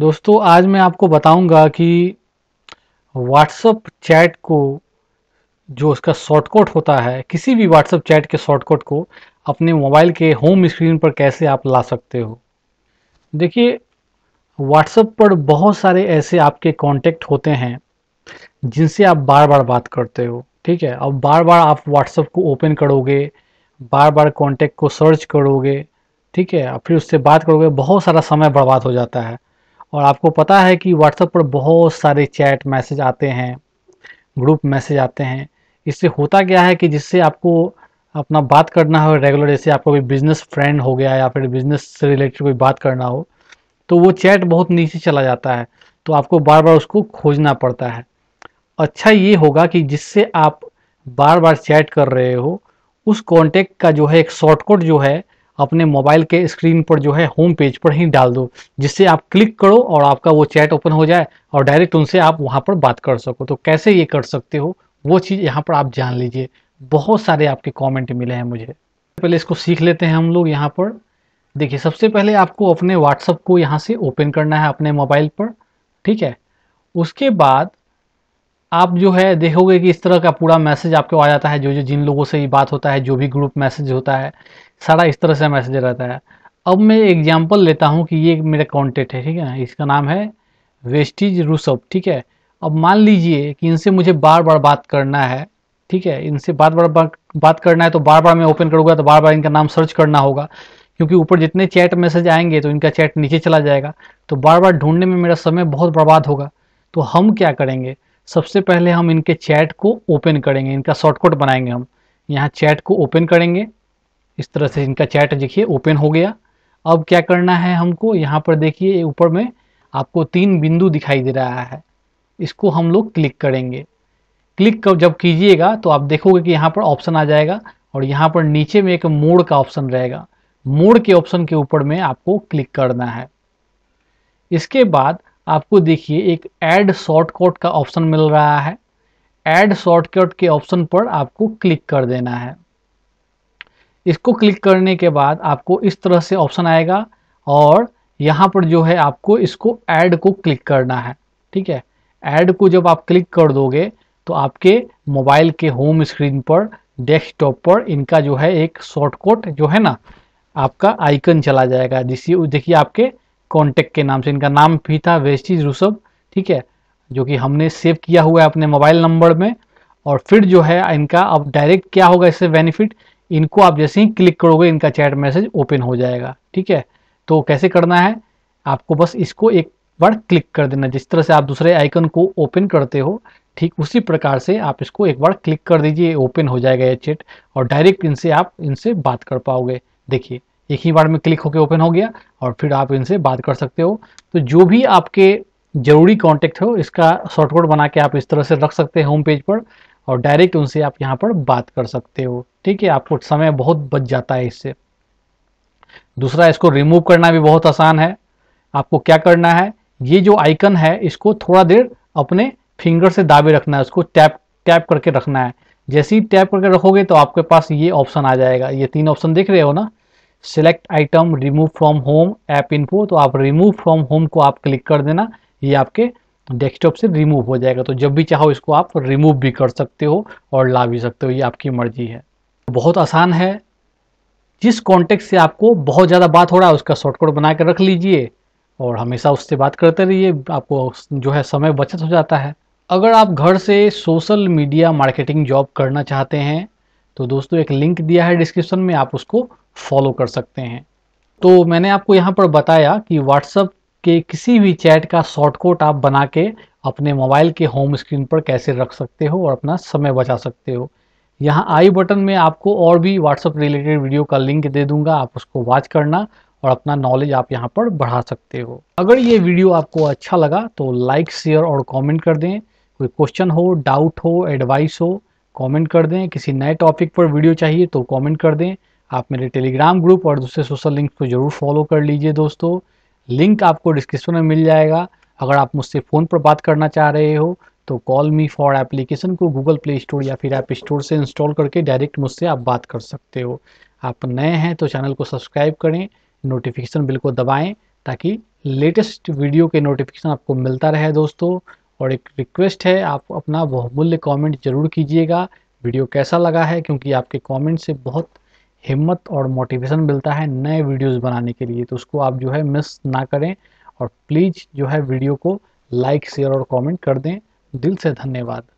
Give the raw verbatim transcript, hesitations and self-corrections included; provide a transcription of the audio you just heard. दोस्तों आज मैं आपको बताऊंगा कि WhatsApp चैट को जो उसका शॉर्टकट होता है, किसी भी WhatsApp चैट के शॉर्टकट को अपने मोबाइल के होम स्क्रीन पर कैसे आप ला सकते हो। देखिए WhatsApp पर बहुत सारे ऐसे आपके कॉन्टेक्ट होते हैं जिनसे आप बार बार बात करते हो, ठीक है। अब बार बार आप WhatsApp को ओपन करोगे, बार बार कॉन्टेक्ट को सर्च करोगे, ठीक है, और फिर उससे बात करोगे, बहुत सारा समय बर्बाद हो जाता है। और आपको पता है कि WhatsApp पर बहुत सारे चैट मैसेज आते हैं, ग्रुप मैसेज आते हैं। इससे होता क्या है कि जिससे आपको अपना बात करना हो रेगुलर, जैसे आपको कोई बिजनेस फ्रेंड हो गया या फिर बिजनेस से रिलेटेड कोई बात करना हो, तो वो चैट बहुत नीचे चला जाता है, तो आपको बार बार उसको खोजना पड़ता है। अच्छा ये होगा कि जिससे आप बार बार चैट कर रहे हो उस कॉन्टेक्ट का जो है एक शॉर्टकट जो है अपने मोबाइल के स्क्रीन पर जो है होम पेज पर ही डाल दो, जिससे आप क्लिक करो और आपका वो चैट ओपन हो जाए और डायरेक्ट उनसे आप वहाँ पर बात कर सको। तो कैसे ये कर सकते हो वो चीज़ यहाँ पर आप जान लीजिए। बहुत सारे आपके कमेंट मिले हैं मुझे, पहले इसको सीख लेते हैं हम लोग। यहाँ पर देखिए, सबसे पहले आपको अपने WhatsApp को यहाँ से ओपन करना है अपने मोबाइल पर, ठीक है। उसके बाद आप जो है देखोगे कि इस तरह का पूरा मैसेज आपको आ जाता है, जो जो जिन लोगों से ही बात होता है, जो भी ग्रुप मैसेज होता है, सारा इस तरह से मैसेज रहता है। अब मैं एग्जांपल लेता हूं कि ये मेरा कॉन्टेक्ट है, ठीक है ना, इसका नाम है वेस्टेज रूसव, ठीक है। अब मान लीजिए कि इनसे मुझे बार बार बात करना है, ठीक है, इनसे बार बार बार बात करना है, तो बार बार मैं ओपन करूँगा तो बार बार इनका नाम सर्च करना होगा, क्योंकि ऊपर जितने चैट मैसेज आएंगे तो इनका चैट नीचे चला जाएगा, तो बार बार ढूंढने में मेरा समय बहुत बर्बाद होगा। तो हम क्या करेंगे, सबसे पहले हम इनके चैट को ओपन करेंगे, इनका शॉर्टकट बनाएंगे। हम यहाँ चैट को ओपन करेंगे, इस तरह से इनका चैट देखिए ओपन हो गया। अब क्या करना है हमको, यहाँ पर देखिए ऊपर में आपको तीन बिंदु दिखाई दे रहा है, इसको हम लोग क्लिक करेंगे। क्लिक कर जब कीजिएगा तो आप देखोगे कि यहाँ पर ऑप्शन आ जाएगा और यहाँ पर नीचे में एक मोड़ का ऑप्शन रहेगा, मोड़ के ऑप्शन के ऊपर में आपको क्लिक करना है। इसके बाद आपको देखिए एक ऐड शॉर्टकट का ऑप्शन मिल रहा है, ऐड शॉर्टकट के ऑप्शन पर आपको क्लिक कर देना है। इसको क्लिक करने के बाद आपको इस तरह से ऑप्शन आएगा और यहाँ पर जो है आपको इसको ऐड को क्लिक करना है, ठीक है। ऐड को जब आप क्लिक कर दोगे तो आपके मोबाइल के होम स्क्रीन पर, डेस्कटॉप पर इनका जो है एक शॉर्टकट जो है ना आपका आइकन चला जाएगा, जिससे देखिए आपके कॉन्टेक्ट के नाम से, इनका नाम भी था वेस्टेज रूसव, ठीक है, जो कि हमने सेव किया हुआ है अपने मोबाइल नंबर में। और फिर जो है इनका अब डायरेक्ट क्या होगा इससे बेनिफिट, इनको आप जैसे ही क्लिक करोगे इनका चैट मैसेज ओपन हो जाएगा, ठीक है। तो कैसे करना है, आपको बस इसको एक बार क्लिक कर देना, जिस तरह से आप दूसरे आइकन को ओपन करते हो ठीक उसी प्रकार से आप इसको एक बार क्लिक कर दीजिए, ओपन हो जाएगा ये चैट और डायरेक्ट इनसे आप इनसे बात कर पाओगे। देखिए एक ही बार में क्लिक होकर ओपन हो गया और फिर आप इनसे बात कर सकते हो। तो जो भी आपके ज़रूरी कॉन्टेक्ट हो इसका शॉर्टकट बना के आप इस तरह से रख सकते हैं होम पेज पर और डायरेक्ट उनसे आप यहाँ पर बात कर सकते हो, ठीक है। आपको समय बहुत बच जाता है इससे। दूसरा, इसको रिमूव करना भी बहुत आसान है। आपको क्या करना है, ये जो आइकन है इसको थोड़ा देर अपने फिंगर से दाबे रखना है, उसको टैप टैप करके रखना है। जैसे ही टैप करके रखोगे तो आपके पास ये ऑप्शन आ जाएगा, ये तीन ऑप्शन देख रहे हो ना, select item, remove from home, app info. तो आप रिमूव फ्रॉम होम को आप क्लिक कर देना, ये आपके डेस्कटॉप से रिमूव हो जाएगा। तो जब भी चाहो इसको आप रिमूव भी कर सकते हो और ला भी सकते हो, ये आपकी मर्जी है। बहुत आसान है। जिस कॉन्टेक्ट से आपको बहुत ज़्यादा बात हो रहा है उसका शॉर्टकट बना कर रख लीजिए और हमेशा उससे बात करते रहिए, आपको जो है समय बचत हो जाता है। अगर आप घर से सोशल मीडिया मार्केटिंग जॉब करना चाहते हैं तो दोस्तों एक लिंक दिया है डिस्क्रिप्शन में, आप उसको फॉलो कर सकते हैं। तो मैंने आपको यहाँ पर बताया कि WhatsApp के किसी भी चैट का शॉर्टकट आप बना के अपने मोबाइल के होम स्क्रीन पर कैसे रख सकते हो और अपना समय बचा सकते हो। यहाँ आई बटन में आपको और भी WhatsApp रिलेटेड वीडियो का लिंक दे दूंगा, आप उसको वॉच करना और अपना नॉलेज आप यहाँ पर बढ़ा सकते हो। अगर ये वीडियो आपको अच्छा लगा तो लाइक, शेयर और कॉमेंट कर दें। कोई क्वेश्चन हो, डाउट हो, एडवाइस हो, कॉमेंट कर दें। किसी नए टॉपिक पर वीडियो चाहिए तो कॉमेंट कर दें। आप मेरे टेलीग्राम ग्रुप और दूसरे सोशल लिंक को जरूर फॉलो कर लीजिए दोस्तों, लिंक आपको डिस्क्रिप्शन में मिल जाएगा। अगर आप मुझसे फ़ोन पर बात करना चाह रहे हो तो कॉल मी फॉर एप्लीकेशन को गूगल प्ले स्टोर या फिर ऐप स्टोर से इंस्टॉल करके डायरेक्ट मुझसे आप बात कर सकते हो। आप नए हैं तो चैनल को सब्सक्राइब करें, नोटिफिकेशन बिल को दबाएँ ताकि लेटेस्ट वीडियो के नोटिफिकेशन आपको मिलता रहे दोस्तों। और एक रिक्वेस्ट है, आप अपना बहुमूल्य कमेंट जरूर कीजिएगा वीडियो कैसा लगा है, क्योंकि आपके कमेंट से बहुत हिम्मत और मोटिवेशन मिलता है नए वीडियोस बनाने के लिए। तो उसको आप जो है मिस ना करें और प्लीज़ जो है वीडियो को लाइक शेयर और कमेंट कर दें। दिल से धन्यवाद।